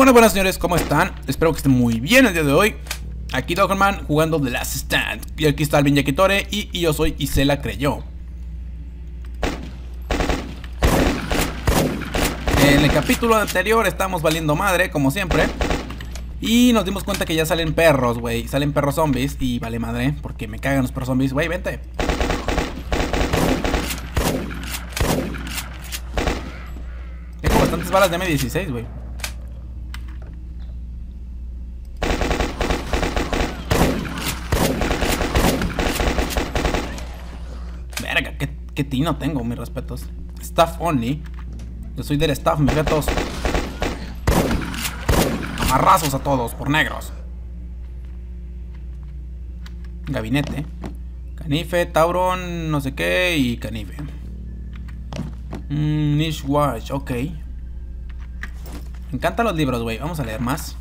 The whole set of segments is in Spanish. Bueno, buenas señores, ¿cómo están? Espero que estén muy bien el día de hoy. Aquí Dogman jugando The Last Stand. Y aquí está Alvin Jackitorre y yo soy Isela Creyó. En el capítulo anterior estamos valiendo madre, como siempre. Y nos dimos cuenta que ya salen perros, güey. Salen perros zombies y vale madre, porque me cagan los perros zombies. Güey, vente. Tengo bastantes balas de M16, güey. Verga, qué tino tengo, mis respetos. Staff only. Yo soy del staff, mis gatos. Amarrazos a todos, por negros. Gabinete. Canife, Tauron, no sé qué. Y canife. Niche Watch, ok. Me encantan los libros, güey. Vamos a leer más.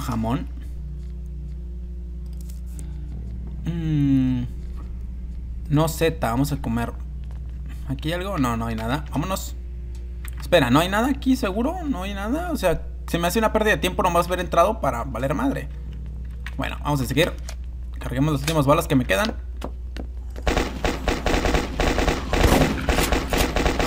Jamón. No zeta, vamos a comer. ¿Aquí hay algo? No, no hay nada. Vámonos. Espera, ¿no hay nada aquí seguro? ¿No hay nada? O sea, se me hace una pérdida de tiempo nomás haber entrado para valer madre. Bueno, vamos a seguir. Carguemos las últimas balas que me quedan.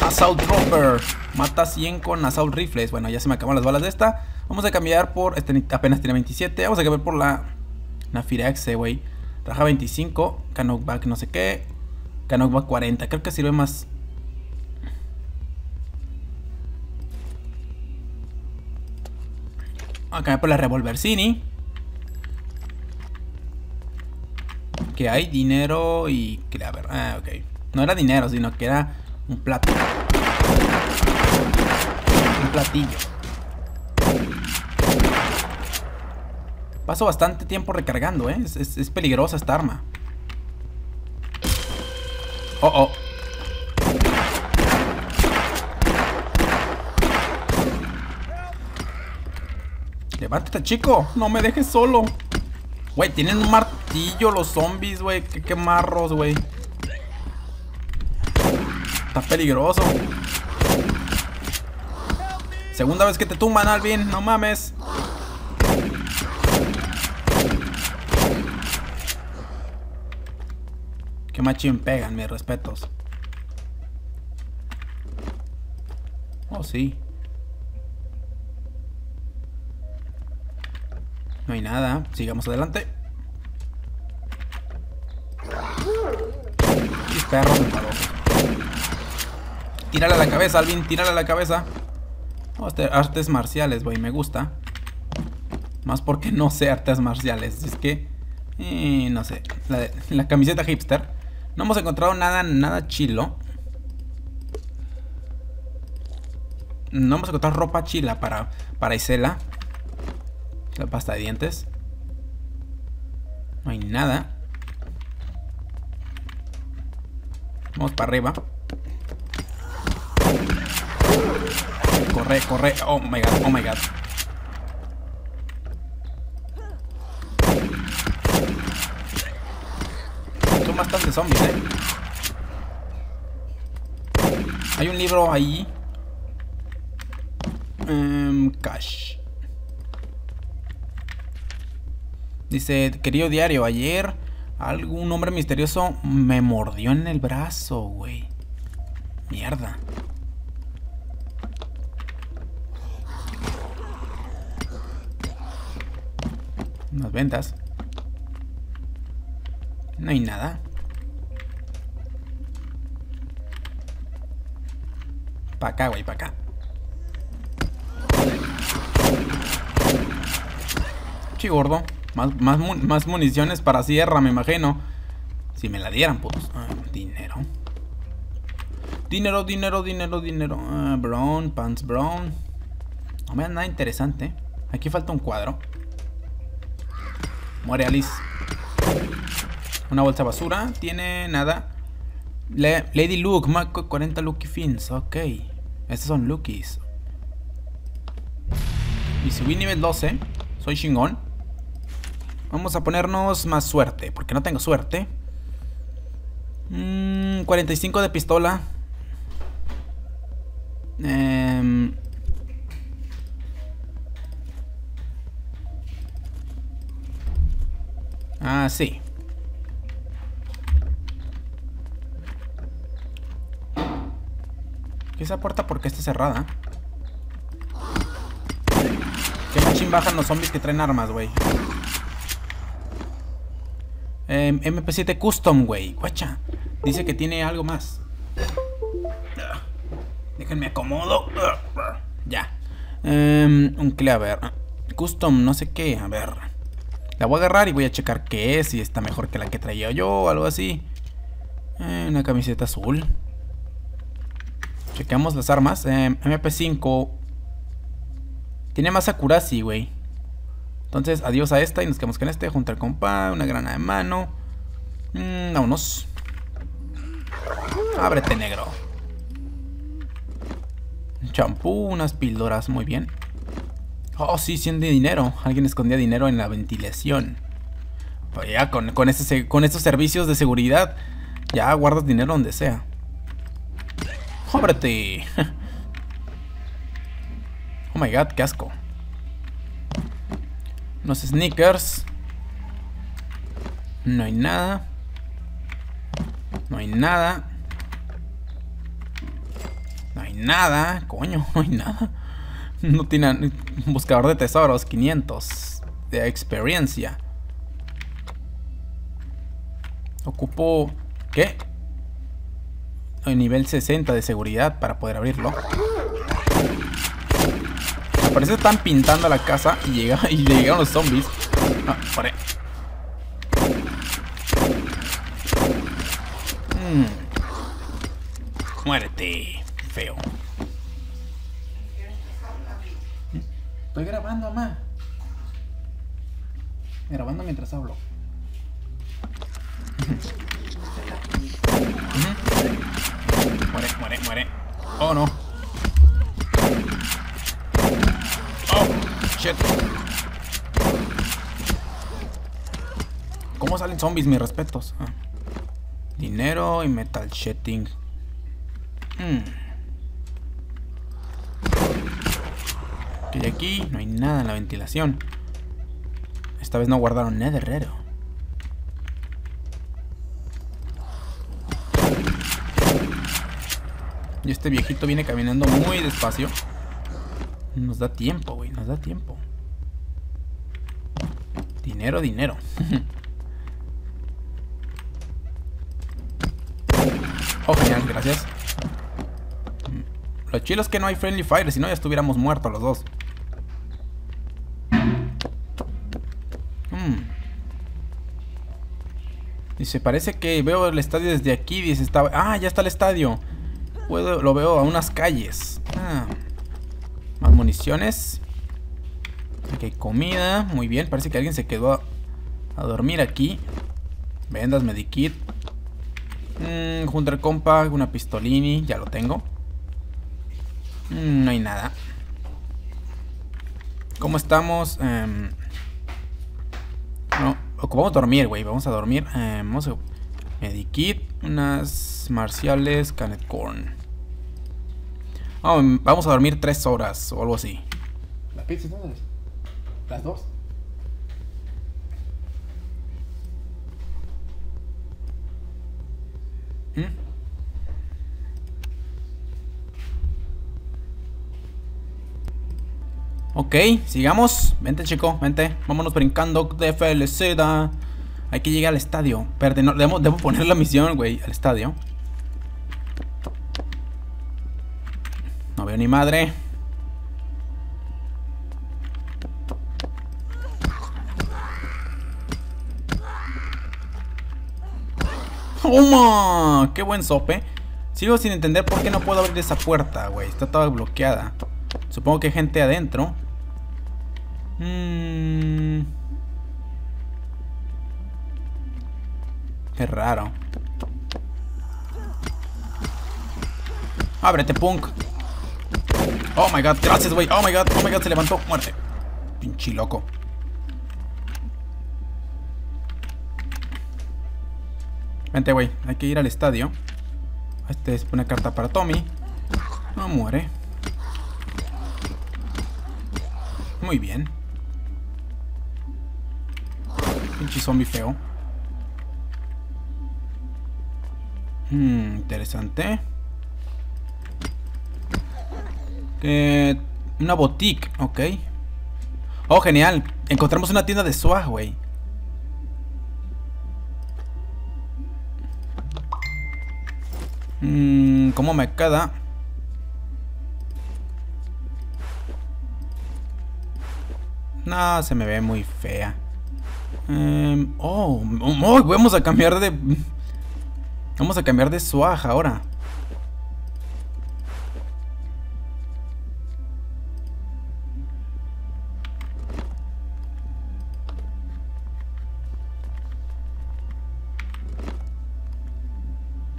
Assault Dropper. Mata 100 con Assault Rifles. Bueno, ya se me acaban las balas de esta. Vamos a cambiar por... Este apenas tiene 27. Vamos a cambiar por la Firaxe, güey. Traja 25. Canockback no sé qué. Canockback 40. Creo que sirve más... Vamos a cambiar por la Revolver Cini. Que hay dinero y... A ver, ok. No era dinero, sino que era un plato. Un platillo. Paso bastante tiempo recargando, ¿eh? Es peligrosa esta arma. Oh, oh. Levántate, chico, no me dejes solo. Güey, tienen un martillo los zombies, güey. Qué marros, güey. Está peligroso. Segunda vez que te tumban, Alvin, no mames. Qué machín pegan, mis respetos. Oh, sí. No hay nada, sigamos adelante. Mis perros enfadosos. Tírale a la cabeza, Alvin, tírale a la cabeza. Oh, artes marciales, güey, me gusta. Más porque no sé artes marciales. Es que, no sé. La camiseta hipster. No hemos encontrado nada chilo. No hemos encontrado ropa chila para Isela. La pasta de dientes. No hay nada. Vamos para arriba. Corre, corre. Oh my god, oh my god. Son bastantes zombies, eh. Hay un libro ahí. Cash. Dice, querido diario, ayer algún hombre misterioso me mordió en el brazo, güey. Mierda. Unas ventas. No hay nada. Pa' acá, güey, pa' acá. Chi gordo. Más municiones para sierra, me imagino. Si me la dieran, putos. Dinero. Dinero. Brown, pants brown. No me da nada interesante. Aquí falta un cuadro. Muere Alice. Una bolsa basura. Tiene nada. Lady Luke, Mac 40 Lucky Fins. Ok. Estos son Luckies. Y subí nivel 12. Soy chingón. Vamos a ponernos más suerte, porque no tengo suerte. 45 de pistola. Así. ¿Y esa puerta por qué está cerrada? Qué machín bajan los zombies que traen armas, güey. MP7 Custom, güey. Guacha. Dice que tiene algo más. Déjenme acomodo. Ya. Un claver. Custom, no sé qué. A ver. La voy a agarrar y voy a checar qué es. Si está mejor que la que traía yo. Algo así. Una camiseta azul. Chequeamos las armas. MP5. Tiene más Akurasi, güey. Entonces, adiós a esta y nos quedamos con este. Juntar compa, una granada de mano. Vámonos. Ábrete, negro. Champú, unas píldoras, muy bien. Oh, sí, 100 de dinero. Alguien escondía dinero en la ventilación. Pues ya, con estos servicios de seguridad, ya guardas dinero donde sea. ¡Jóbrate! Oh my god, qué asco. Unos sneakers. No hay nada. No hay nada. No hay nada. Coño, no hay nada. No tiene. Un buscador de tesoros. 500 de experiencia. Ocupo. ¿Qué? El nivel 60 de seguridad para poder abrirlo. Parece que están pintando la casa y llegaron los zombies. No, paré. Muérete, feo. Estoy grabando, mamá. Grabando mientras hablo. Muere, muere, muere. Oh, no. Oh, shit. ¿Cómo salen zombies? Mis respetos. Ah. Dinero y metal shedding. ¿Qué hay aquí? No hay nada en la ventilación. Esta vez no guardaron nada de herrero. Y este viejito viene caminando muy despacio. Nos da tiempo, güey. Nos da tiempo. Dinero, dinero. Oh, genial, gracias. Lo chido es que no hay friendly fire. Si no, ya estuviéramos muertos los dos. Dice, parece que veo el estadio desde aquí. Dice, está... Ah, ya está el estadio. Lo veo a unas calles. Más municiones. Aquí hay comida. Muy bien, parece que alguien se quedó a dormir aquí. Vendas, medikit. Juntar compa, una pistolini. Ya lo tengo. No hay nada. ¿Cómo estamos? No, ocupamos dormir, güey. Vamos a dormir. Vamos a... Medikit, unas marciales, Canet Corn. Oh, vamos a dormir 3 horas o algo así. ¿La pizza dónde es? ¿Las 2? Ok, sigamos. Vente, chico, vente. Vámonos brincando de felicidad. Hay que llegar al estadio. Espérate, no, debo poner la misión, güey. Al estadio. No veo ni madre. ¡Toma! ¡Qué buen sope! Sigo sin entender por qué no puedo abrir esa puerta, güey. Está toda bloqueada. Supongo que hay gente adentro. Qué raro. Ábrete, punk. Oh my god, gracias, güey. Oh my god, se levantó. Muerte. Pinche loco. Vente, güey. Hay que ir al estadio. Este es una carta para Tommy. No muere. Muy bien. Pinche zombie feo. Interesante. Una boutique, ok. Oh, genial. Encontramos una tienda de SWAT, güey. ¿Cómo me queda? No, se me ve muy fea. Vamos a cambiar de... Vamos a cambiar de SWAT ahora.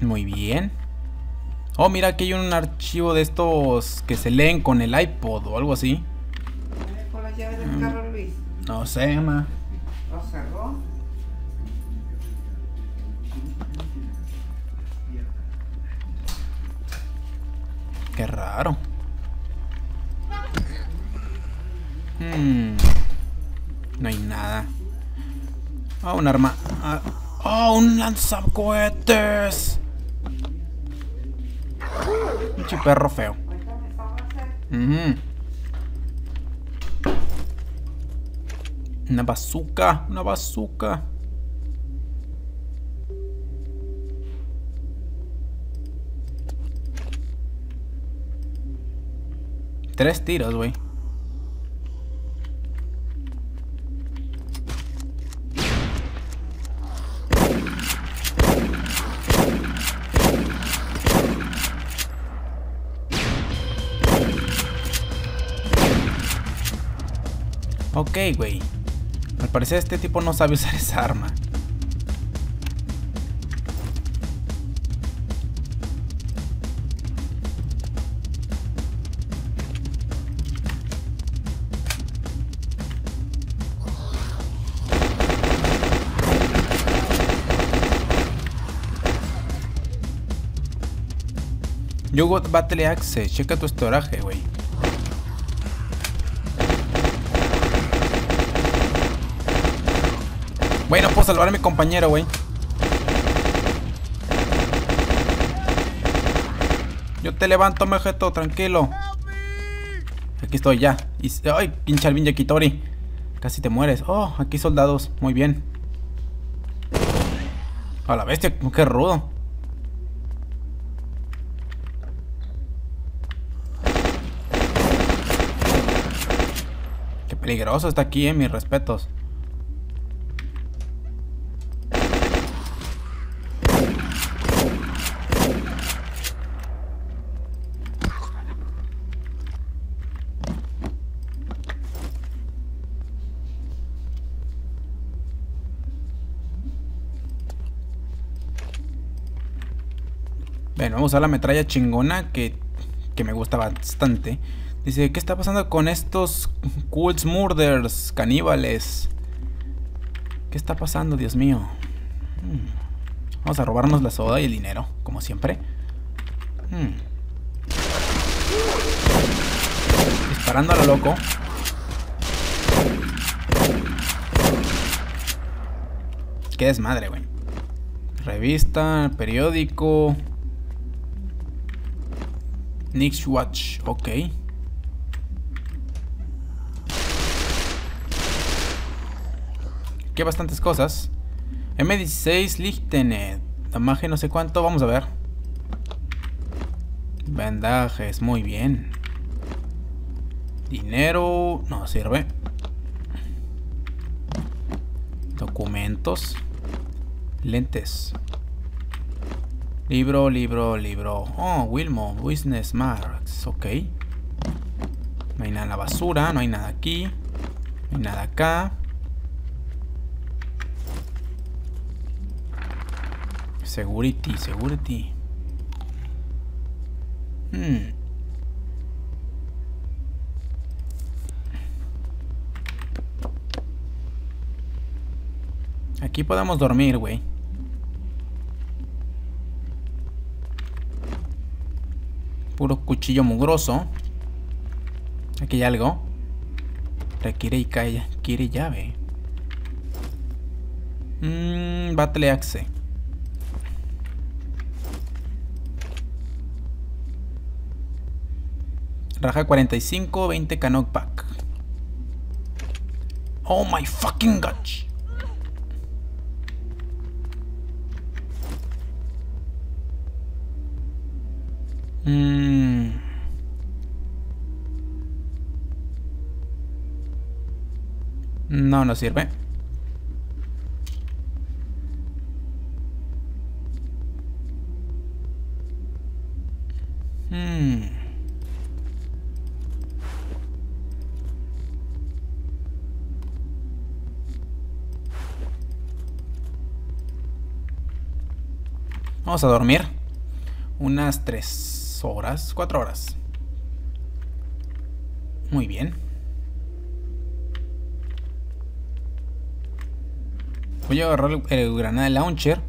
Muy bien. Oh, mira, aquí hay un archivo de estos que se leen con el iPod o algo así. ¿Con las llaves del carro, Luis? No sé, ma. ¿Lo cerró? Qué raro. No hay nada. Oh, un arma. Oh, un lanzacohetes. Pinche perro feo. Una bazooka. Una bazooka. Tres tiros, güey. Ok, güey. Al parecer este tipo no sabe usar esa arma. Yugo Battle Axe, checa tu estoraje, güey. Bueno, puedo salvar a mi compañero, güey. Yo te levanto, mejeto, tranquilo. Aquí estoy ya. Ay, pinche Alvin Jackitorre. Casi te mueres. Oh, aquí soldados. Muy bien. A la bestia, qué rudo. Qué peligroso está aquí, mis respetos. Bueno, vamos a usar la metralla chingona que me gusta bastante. Dice, ¿qué está pasando con estos cults, murders, caníbales? ¿Qué está pasando, Dios mío? Vamos a robarnos la soda y el dinero, como siempre. Disparando a lo loco. Qué desmadre, güey. Revista, periódico... Nick's Watch, ok. Aquí hay bastantes cosas. M16 Lichtene. Damaje no sé cuánto, vamos a ver. Vendajes, muy bien. Dinero, no sirve. Documentos. Lentes. Libro, libro, libro. Oh, Wilmo Witness Marks, ok. No hay nada en la basura, no hay nada aquí. No hay nada acá. Security, security. Aquí podemos dormir, güey. Puro cuchillo mugroso. Aquí hay algo. Requiere y cae. Quiere llave. Battle Axe. Raja 45, 20 Canuck Pack. Oh my fucking god. No nos sirve. Vamos a dormir unas 3 horas, 4 horas. Muy bien. Voy a agarrar el granada launcher.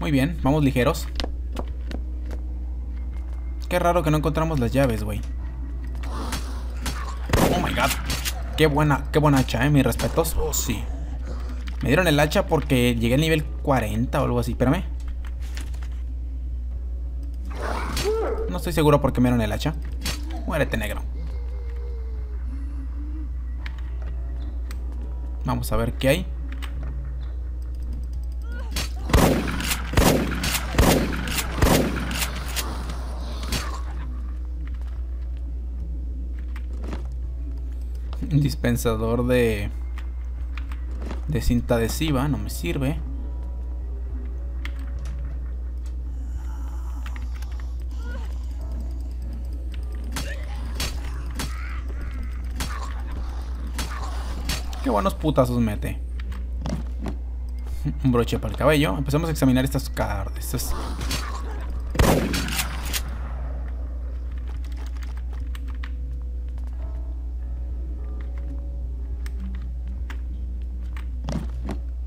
Muy bien, vamos ligeros. Qué raro que no encontramos las llaves, güey. Oh my god. Qué buena hacha, mis respetos. Oh, sí. Me dieron el hacha porque llegué al nivel 40 o algo así. Espérame. No estoy seguro por qué me dieron el hacha. Muérete, negro. Vamos a ver qué hay. Un dispensador de cinta adhesiva, no me sirve. Qué buenos putazos mete. Un broche para el cabello. Empezamos a examinar estas cartas.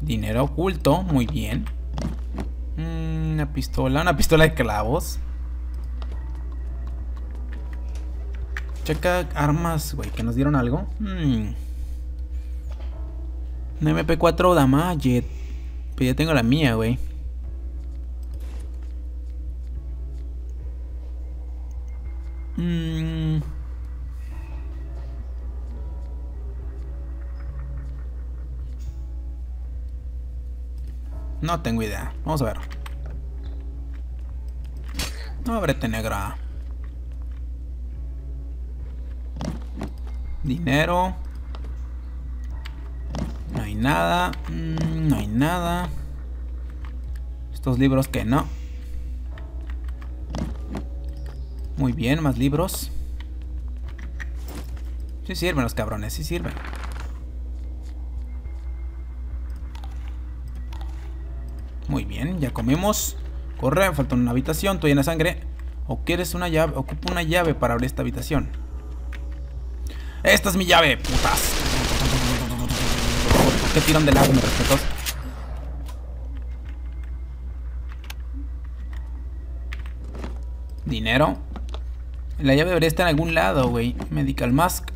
Dinero oculto, muy bien. Una pistola de clavos. Checa armas, güey, que nos dieron algo. Una MP4 Damajet. Pues ya tengo la mía, güey. No tengo idea. Vamos a ver. Ábrete, negra. Dinero. No hay nada. No hay nada. Estos libros que no. Muy bien, más libros. Sí sirven los cabrones, sí sirven. Muy bien, ya comimos. Corre, falta una habitación, estoy llena de sangre. ¿O quieres una llave? Ocupo una llave para abrir esta habitación. ¡Esta es mi llave, putas! ¿Qué tiran del agua, me respetos? Dinero. La llave debería estar en algún lado, güey. Medical Mask.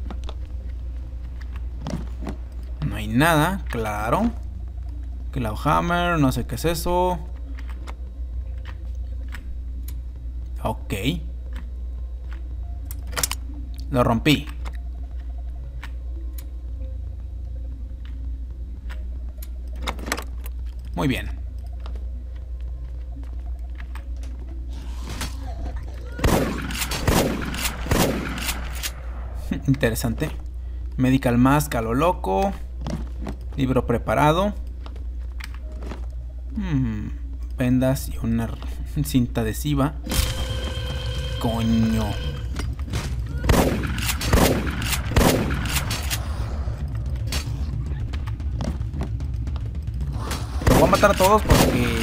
No hay nada, claro. Clawhammer, no sé qué es eso. Ok. Lo rompí. Muy bien. Interesante. Medical Mask a lo loco. Libro preparado. Vendas y una cinta adhesiva. Coño. Los voy a matar a todos porque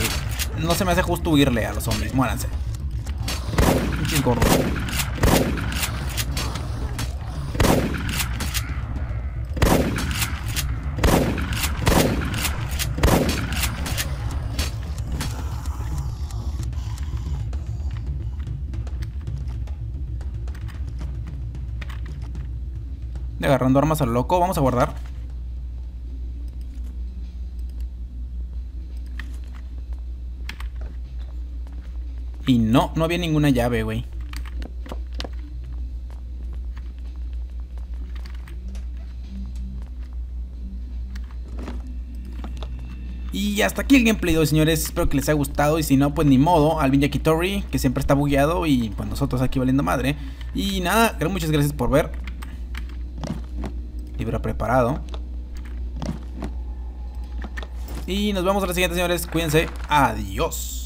no se me hace justo huirle a los zombies. Muéranse. Pinches gordos. agarrando armas a lo loco. Vamos a guardar. Y no, no había ninguna llave, güey. Y hasta aquí el gameplay de hoy, señores. Espero que les haya gustado. Y si no, pues ni modo. Alvin Jackitorre, que siempre está bugueado. Y pues nosotros aquí valiendo madre. Y nada, muchas gracias por ver. Libro preparado. Y nos vemos a la siguiente, señores. Cuídense. Adiós.